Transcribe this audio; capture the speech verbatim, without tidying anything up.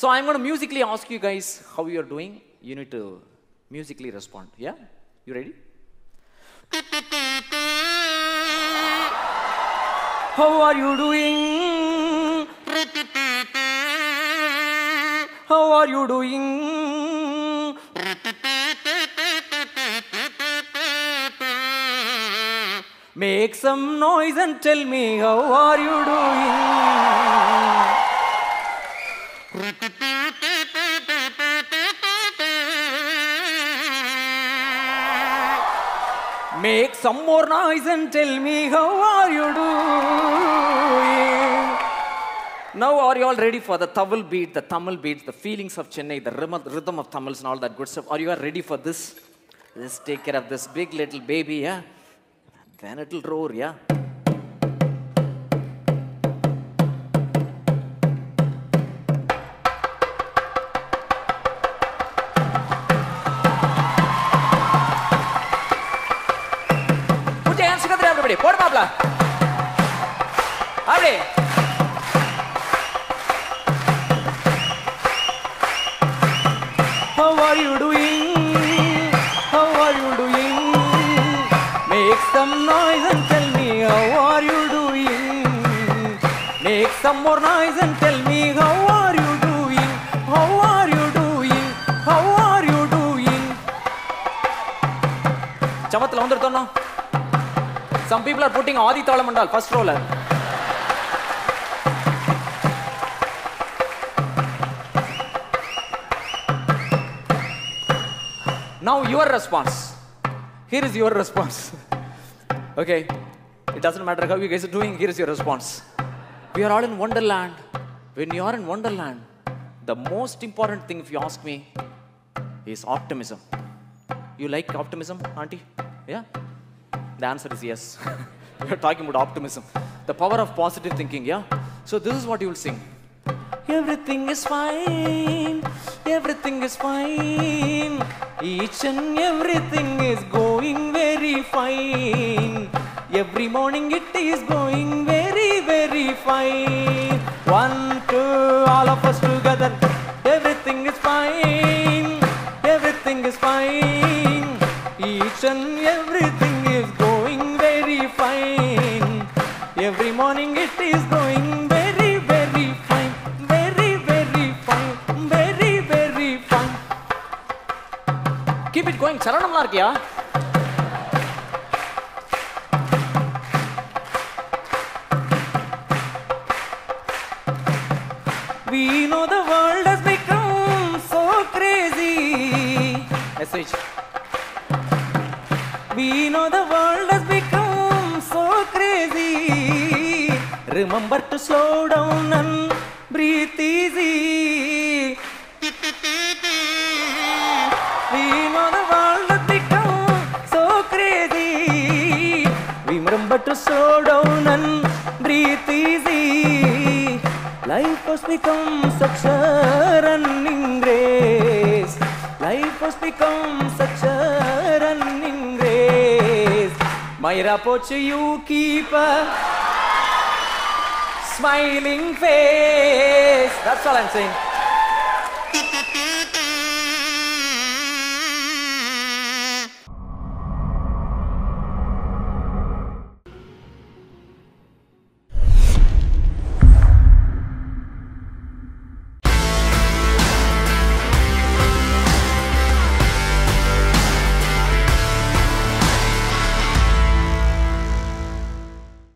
So I'm going to musically ask you guys how you're doing. You need to musically respond. Yeah? You ready? How are you doing? How are you doing? Make some noise and tell me how are you doing? Make some more noise and tell me how are you doing? Now are you all ready for the thavil beat, the Tamil beats, the feelings of Chennai, the rhythm of Tamils and all that good stuff? Are you all ready for this? Let's take care of this big little baby, yeah? Then it'll roar, yeah? Put your hands together, everybody. Put them up. All right. How are you doing? How are you doing? Make some noise and tell me how are you doing? Make some more noise and tell me how are you doing? How are you doing? How are you doing? Chamathla vandirthona. Some people are putting Adi Thalamandal first roller. Now your response. Here is your response. Okay, it doesn't matter how you guys are doing, here is your response. We are all in Wonderland. When you are in Wonderland, the most important thing, if you ask me, is optimism. You like optimism, auntie? Yeah? The answer is yes. We are talking about optimism. The power of positive thinking, yeah? So this is what you will sing. Everything is fine. Everything is fine. Each and everything is going very fine. Every morning it is going very, very fine. One, two, all of us together. Everything is fine. Everything is fine. Each and everything is going very fine. Every morning it is going very, very fine. Very, very fine. Very, very fine. Keep it going. Charanam larkiya. We know the world has become so crazy. Message. We know the world has become so crazy. Remember to slow down and breathe easy. We know the world has become so crazy. We remember to slow down and breathe easy. Life has become such a running race. Life has become such a running race. My Rapochi, you keep a smiling face. That's all I'm saying.